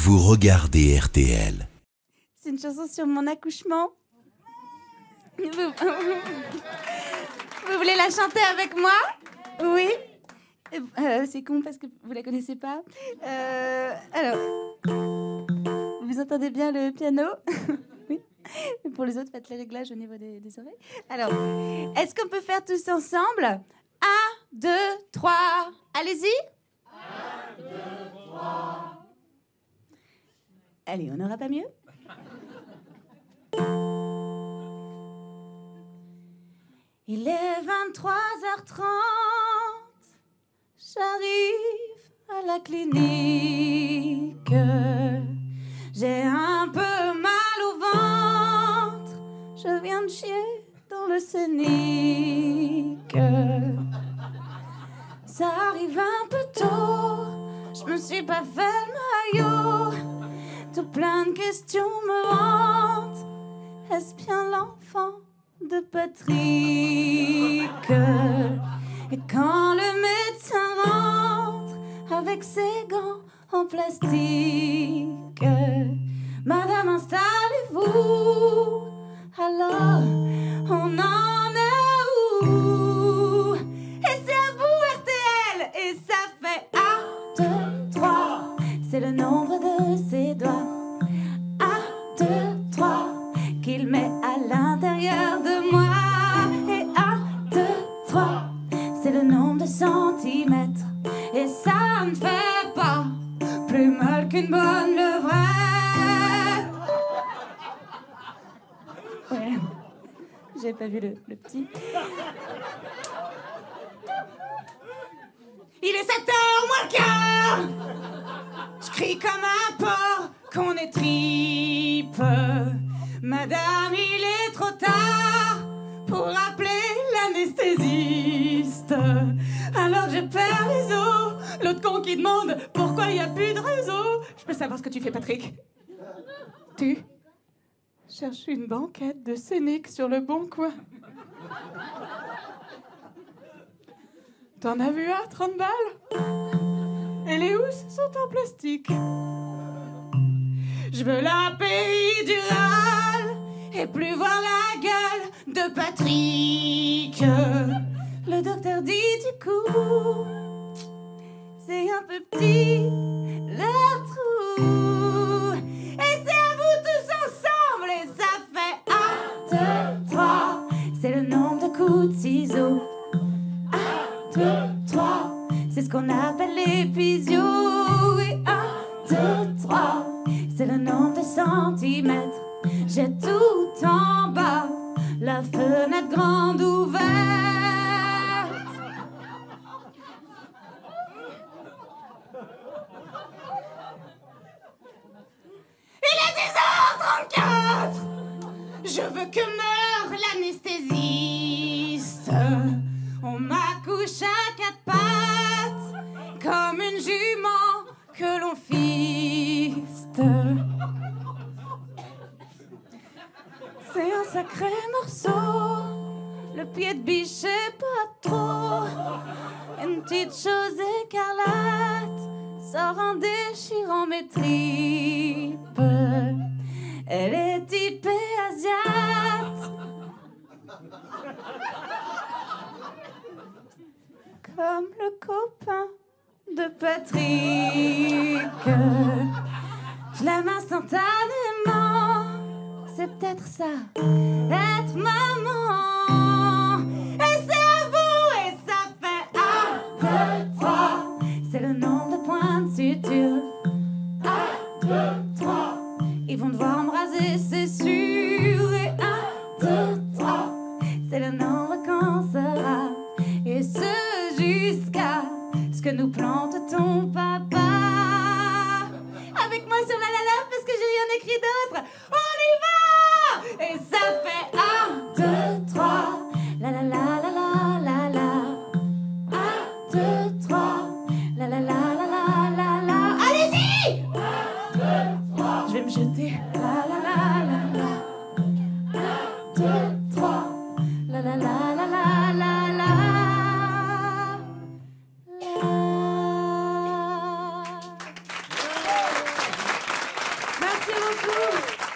vous regardez RTL. C'est une chanson sur mon accouchement. Vous voulez la chanter avec moi? Oui. C'est con parce que vous la connaissez pas. Alors, vous entendez bien le piano? Oui. Pour les autres, faites les réglages au niveau des oreilles. Alors, est-ce qu'on peut faire tous ensemble? 1, 2, 3, allez-y. 1, 2, 3. Allez, on n'aura pas mieux. Il est 23h30, j'arrive à la clinique. J'ai un peu mal au ventre, je viens de chier dans le Scénic. Ça arrive un peu tôt, je me suis pas fait le maillot. Tout plein de questions me hantent, est-ce bien l'enfant de Patrick? Et quand le médecin rentre avec ses gants en plastique, madame, installez-vous. Alors, on en est où? Et c'est à vous, RTL. Et ça fait 1, 2, 3. C'est le nombre de ses doigts. 1, 2, 3. Qu'il met à l'intérieur de moi. Et 1, 2, 3, c'est le nombre de centimètres. Et ça ne fait pas plus mal qu'une bonne levrette. Ouais, j'ai pas vu le petit. Il est 7h moins le quart. Je crie comme un porc qu'on est tripe. Madame, il est trop tard pour appeler l'anesthésiste. Alors je perds les os. L'autre con qui demande pourquoi il n'y a plus de réseau. Je peux savoir ce que tu fais, Patrick? Tu cherches une banquette de Scénic sur le bon coin. T'en as vu un, 30 balles? Et les housses sont en plastique. Je veux la péridurale et plus voir la gueule de Patrick. Le docteur dit du coup, c'est un peu petit le trou. Et c'est à vous tous ensemble. Et ça fait 1, 2, 3. C'est le nombre de coups de ciseaux. 1, 2, 3. C'est ce qu'on appelle l'épisio. Et 1, 2, 3. C'est le nombre de centimètres. J'ai tout en bas, la fenêtre grande ouverte. Il est 10h34. Je veux que meure l'anesthésiste. On m'accouche à 4 pattes, comme une jument que l'on fiste. C'est un sacré morceau, le pied de biche et pas trop. Une petite chose écarlate sort en déchirant mes tripes. Elle est typée asiate, comme le copain de Patrick. Je l'aime instantanément. C'est peut-être ça, être maman. Et c'est à vous, et ça fait 1, 2, 3. C'est le nombre de points de suture. 1, 2, 3. Ils vont devoir embraser, c'est sûr. Et 1, 2, 3. C'est le nombre qu'on sera. Et ce jusqu'à ce que nous plante ton papa. Avec moi sur la lala, parce que j'ai rien écrit d'autre. Et ça fait 1, 2, 3. La la la la la la la. 1, 2, 3. La la la la la la la. Allez-y. 1, 2, 3. Je vais me jeter. La la la la la. 1, 2, 3. La la la la la la la. Bravo.